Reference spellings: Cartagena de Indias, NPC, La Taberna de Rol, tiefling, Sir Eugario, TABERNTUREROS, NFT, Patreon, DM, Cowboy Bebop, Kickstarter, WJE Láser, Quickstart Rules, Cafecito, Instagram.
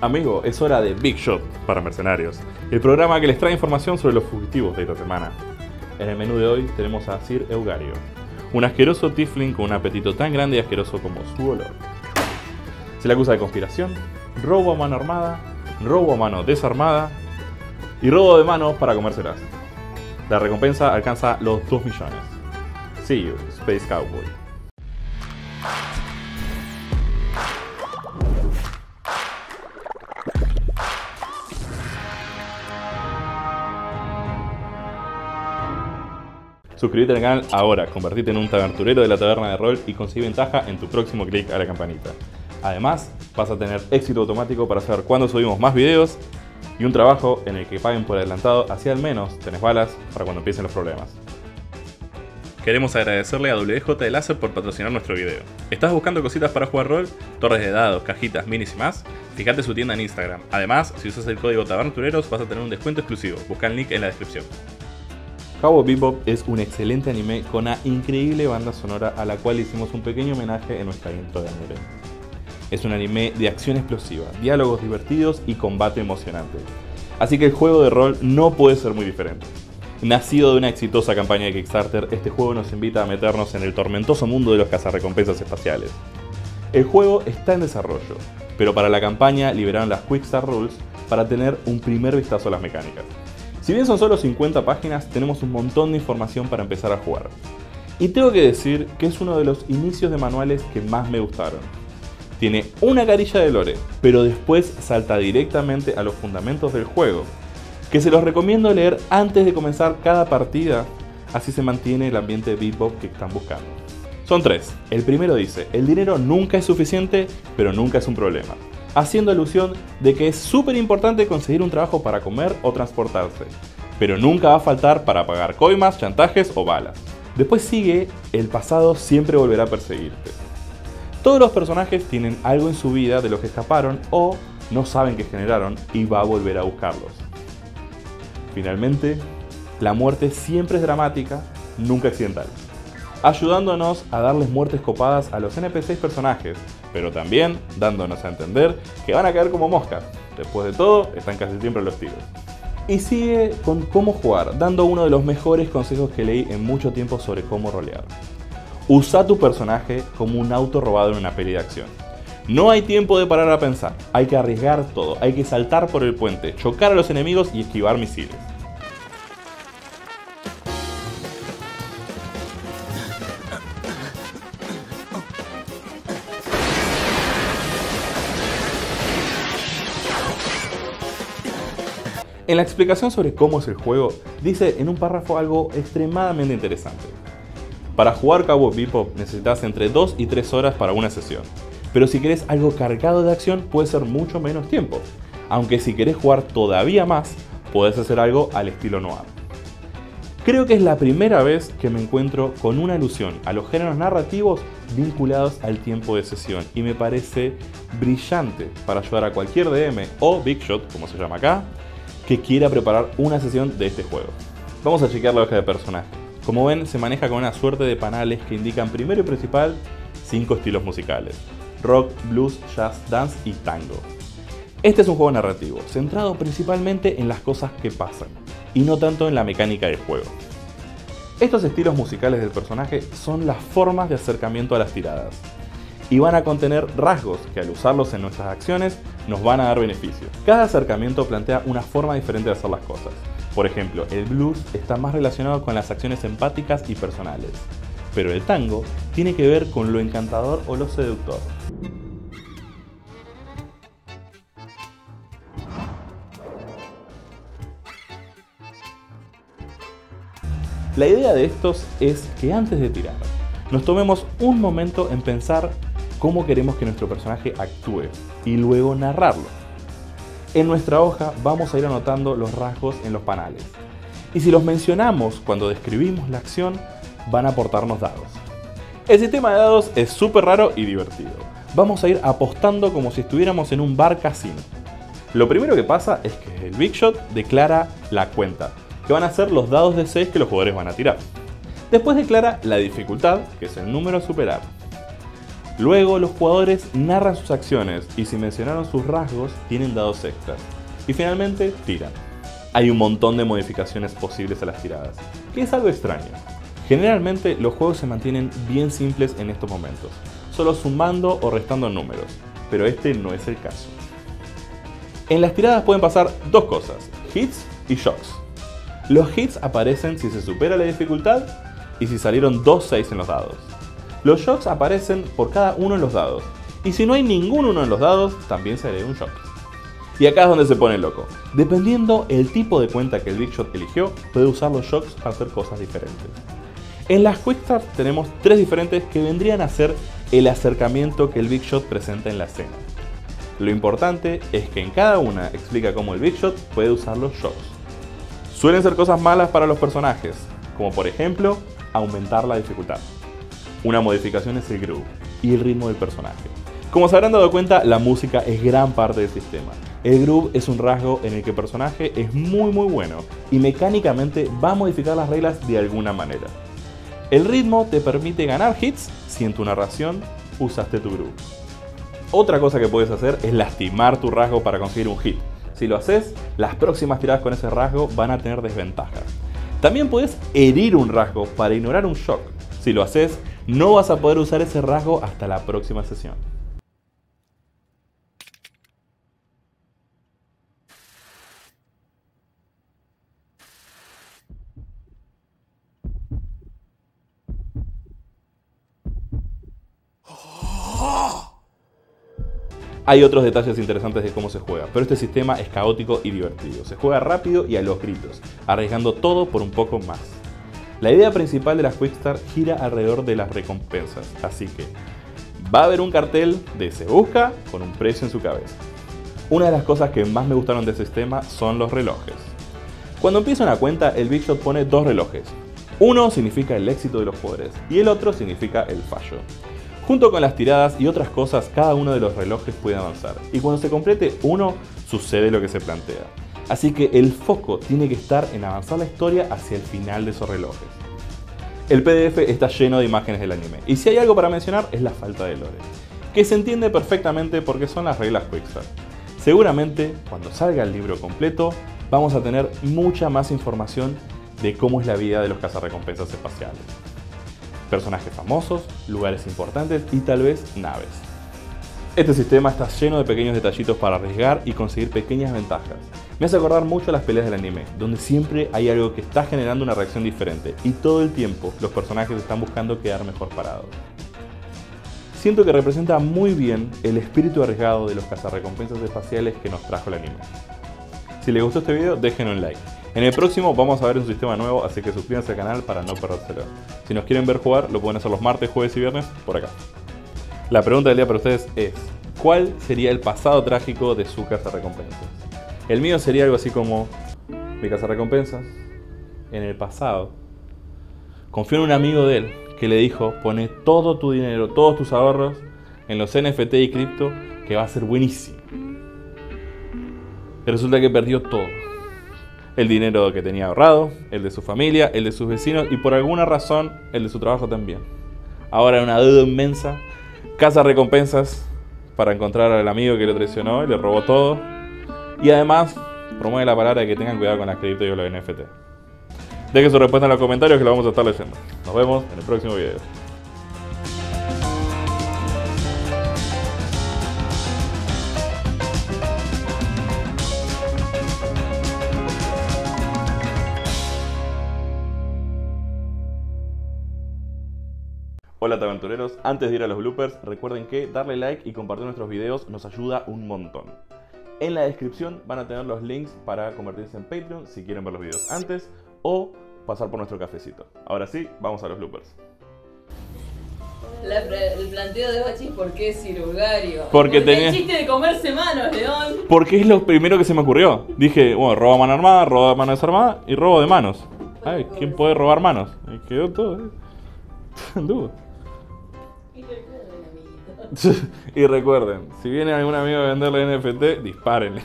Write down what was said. Amigo, es hora de Big Shot para mercenarios, el programa que les trae información sobre los fugitivos de esta semana. En el menú de hoy tenemos a Sir Eugario, un asqueroso tiefling con un apetito tan grande y asqueroso como su olor. Se le acusa de conspiración, robo a mano armada, robo a mano desarmada y robo de manos para comérselas. La recompensa alcanza los 2 millones. See you, Space Cowboy. Suscríbete al canal ahora, convertite en un taberturero de la taberna de rol y consigue ventaja en tu próximo clic a la campanita. Además, vas a tener éxito automático para saber cuándo subimos más videos y un trabajo en el que paguen por adelantado, así al menos tenés balas para cuando empiecen los problemas. Queremos agradecerle a WJE Láser por patrocinar nuestro video. ¿Estás buscando cositas para jugar rol? Torres de dados, cajitas, minis y más. Fíjate su tienda en Instagram. Además, si usas el código TABERNTUREROS vas a tener un descuento exclusivo. Busca el link en la descripción. Cowboy Bebop es un excelente anime con una increíble banda sonora a la cual hicimos un pequeño homenaje en nuestra intro de anime. Es un anime de acción explosiva, diálogos divertidos y combate emocionante. Así que el juego de rol no puede ser muy diferente. Nacido de una exitosa campaña de Kickstarter, este juego nos invita a meternos en el tormentoso mundo de los cazarrecompensas espaciales. El juego está en desarrollo, pero para la campaña liberaron las Quickstart Rules para tener un primer vistazo a las mecánicas. Si bien son solo 50 páginas, tenemos un montón de información para empezar a jugar. Y tengo que decir que es uno de los inicios de manuales que más me gustaron. Tiene una carilla de lore, pero después salta directamente a los fundamentos del juego, que se los recomiendo leer antes de comenzar cada partida, así se mantiene el ambiente de Bebop que están buscando. Son 3. El primero dice, el dinero nunca es suficiente, pero nunca es un problema, haciendo alusión de que es súper importante conseguir un trabajo para comer o transportarse, pero nunca va a faltar para pagar coimas, chantajes o balas. Después sigue, el pasado siempre volverá a perseguirte. Todos los personajes tienen algo en su vida de lo que escaparon o no saben que generaron y va a volver a buscarlos. Finalmente, la muerte siempre es dramática, nunca accidental, ayudándonos a darles muertes copadas a los NPCs personajes, pero también dándonos a entender que van a caer como moscas. Después de todo, están casi siempre los tiros. Y sigue con cómo jugar, dando uno de los mejores consejos que leí en mucho tiempo sobre cómo rolear. Usa tu personaje como un auto robado en una peli de acción. No hay tiempo de parar a pensar, hay que arriesgar todo, hay que saltar por el puente, chocar a los enemigos y esquivar misiles. En la explicación sobre cómo es el juego, dice en un párrafo algo extremadamente interesante. Para jugar Cowboy Bebop necesitas entre 2 y 3 horas para una sesión, pero si querés algo cargado de acción puede ser mucho menos tiempo, aunque si querés jugar todavía más, podés hacer algo al estilo noir. Creo que es la primera vez que me encuentro con una alusión a los géneros narrativos vinculados al tiempo de sesión y me parece brillante para ayudar a cualquier DM o Big Shot, como se llama acá, que quiera preparar una sesión de este juego. Vamos a chequear la hoja de personaje. Como ven, se maneja con una suerte de panales que indican primero y principal 5 estilos musicales: rock, blues, jazz, dance y tango. Este es un juego narrativo, centrado principalmente en las cosas que pasan, y no tanto en la mecánica del juego. Estos estilos musicales del personaje son las formas de acercamiento a las tiradas, y van a contener rasgos que al usarlos en nuestras acciones nos van a dar beneficios. Cada acercamiento plantea una forma diferente de hacer las cosas. Por ejemplo, el blues está más relacionado con las acciones empáticas y personales, pero el tango tiene que ver con lo encantador o lo seductor. La idea de estos es que antes de tirar, nos tomemos un momento en pensar cómo queremos que nuestro personaje actúe y luego narrarlo. En nuestra hoja vamos a ir anotando los rasgos en los panales y si los mencionamos cuando describimos la acción van a aportarnos dados. El sistema de dados es súper raro y divertido. Vamos a ir apostando como si estuviéramos en un bar casino. Lo primero que pasa es que el Big Shot declara la cuenta, que van a ser los dados de 6 que los jugadores van a tirar. Después declara la dificultad, que es el número a superar. Luego los jugadores narran sus acciones y si mencionaron sus rasgos tienen dados extras. Y finalmente tiran. Hay un montón de modificaciones posibles a las tiradas, que es algo extraño. Generalmente los juegos se mantienen bien simples en estos momentos, solo sumando o restando números, pero este no es el caso. En las tiradas pueden pasar dos cosas, hits y shocks. Los hits aparecen si se supera la dificultad y si salieron dos 6 en los dados. Los shocks aparecen por cada uno en los dados, y si no hay ningún uno en los dados, también se le da un shock. Y acá es donde se pone loco. Dependiendo el tipo de cuenta que el Big Shot eligió, puede usar los shocks para hacer cosas diferentes. En las Quickstart tenemos 3 diferentes que vendrían a ser el acercamiento que el Big Shot presenta en la escena. Lo importante es que en cada una explica cómo el Big Shot puede usar los shocks. Suelen ser cosas malas para los personajes, como por ejemplo, aumentar la dificultad. Una modificación es el groove y el ritmo del personaje. Como se habrán dado cuenta, la música es gran parte del sistema. El groove es un rasgo en el que el personaje es muy bueno y mecánicamente va a modificar las reglas de alguna manera. El ritmo te permite ganar hits si en tu narración usaste tu groove. Otra cosa que puedes hacer es lastimar tu rasgo para conseguir un hit. Si lo haces, las próximas tiradas con ese rasgo van a tener desventajas. También puedes herir un rasgo para ignorar un shock. Si lo haces, no vas a poder usar ese rasgo hasta la próxima sesión. Hay otros detalles interesantes de cómo se juega, pero este sistema es caótico y divertido. Se juega rápido y a los gritos, arriesgando todo por un poco más. La idea principal de las Quickstart gira alrededor de las recompensas, así que va a haber un cartel de se busca con un precio en su cabeza. Una de las cosas que más me gustaron de este sistema son los relojes. Cuando empieza una cuenta, el Big Shot pone 2 relojes. Uno significa el éxito de los poderes y el otro significa el fallo. Junto con las tiradas y otras cosas, cada uno de los relojes puede avanzar, y cuando se complete uno, sucede lo que se plantea. Así que el foco tiene que estar en avanzar la historia hacia el final de esos relojes. El PDF está lleno de imágenes del anime, y si hay algo para mencionar es la falta de lore, que se entiende perfectamente porque son las reglas Quickstart. Seguramente, cuando salga el libro completo, vamos a tener mucha más información de cómo es la vida de los cazarrecompensas espaciales. Personajes famosos, lugares importantes y tal vez naves. Este sistema está lleno de pequeños detallitos para arriesgar y conseguir pequeñas ventajas. Me hace acordar mucho a las peleas del anime, donde siempre hay algo que está generando una reacción diferente y todo el tiempo los personajes están buscando quedar mejor parados. Siento que representa muy bien el espíritu arriesgado de los cazarrecompensas espaciales que nos trajo el anime. Si les gustó este video, déjenle un like. En el próximo vamos a ver un sistema nuevo, así que suscríbanse al canal para no perdérselo. Si nos quieren ver jugar, lo pueden hacer los martes, jueves y viernes por acá. La pregunta del día para ustedes es, ¿cuál sería el pasado trágico de su cazarrecompensas? El mío sería algo así como, mi cazarrecompensas, en el pasado, confió en un amigo de él que le dijo, pone todo tu dinero, todos tus ahorros en los NFT y cripto, que va a ser buenísimo. Y resulta que perdió todo. El dinero que tenía ahorrado, el de su familia, el de sus vecinos y por alguna razón el de su trabajo también. Ahora una deuda inmensa, caza recompensas para encontrar al amigo que lo traicionó y le robó todo. Y además promueve la palabra de que tengan cuidado con las cripto y los NFT. Dejen su respuesta en los comentarios que lo vamos a estar leyendo. Nos vemos en el próximo video. Hola TABERNTUREROS, antes de ir a los bloopers, recuerden que darle like y compartir nuestros videos nos ayuda un montón. En la descripción van a tener los links para convertirse en Patreon si quieren ver los videos antes o pasar por nuestro cafecito. Ahora sí, vamos a los bloopers. El planteo de Bachi es ¿por qué Sir Eugario? Porque tenés... el chiste de comerse manos, León. Porque es lo primero que se me ocurrió. Dije, bueno, roba mano armada, roba mano desarmada y robo de manos. Ay, ¿quién puede robar manos? Ahí quedó todo, Anduvo. Y recuerden, si viene algún amigo a venderle NFT, dispárenle.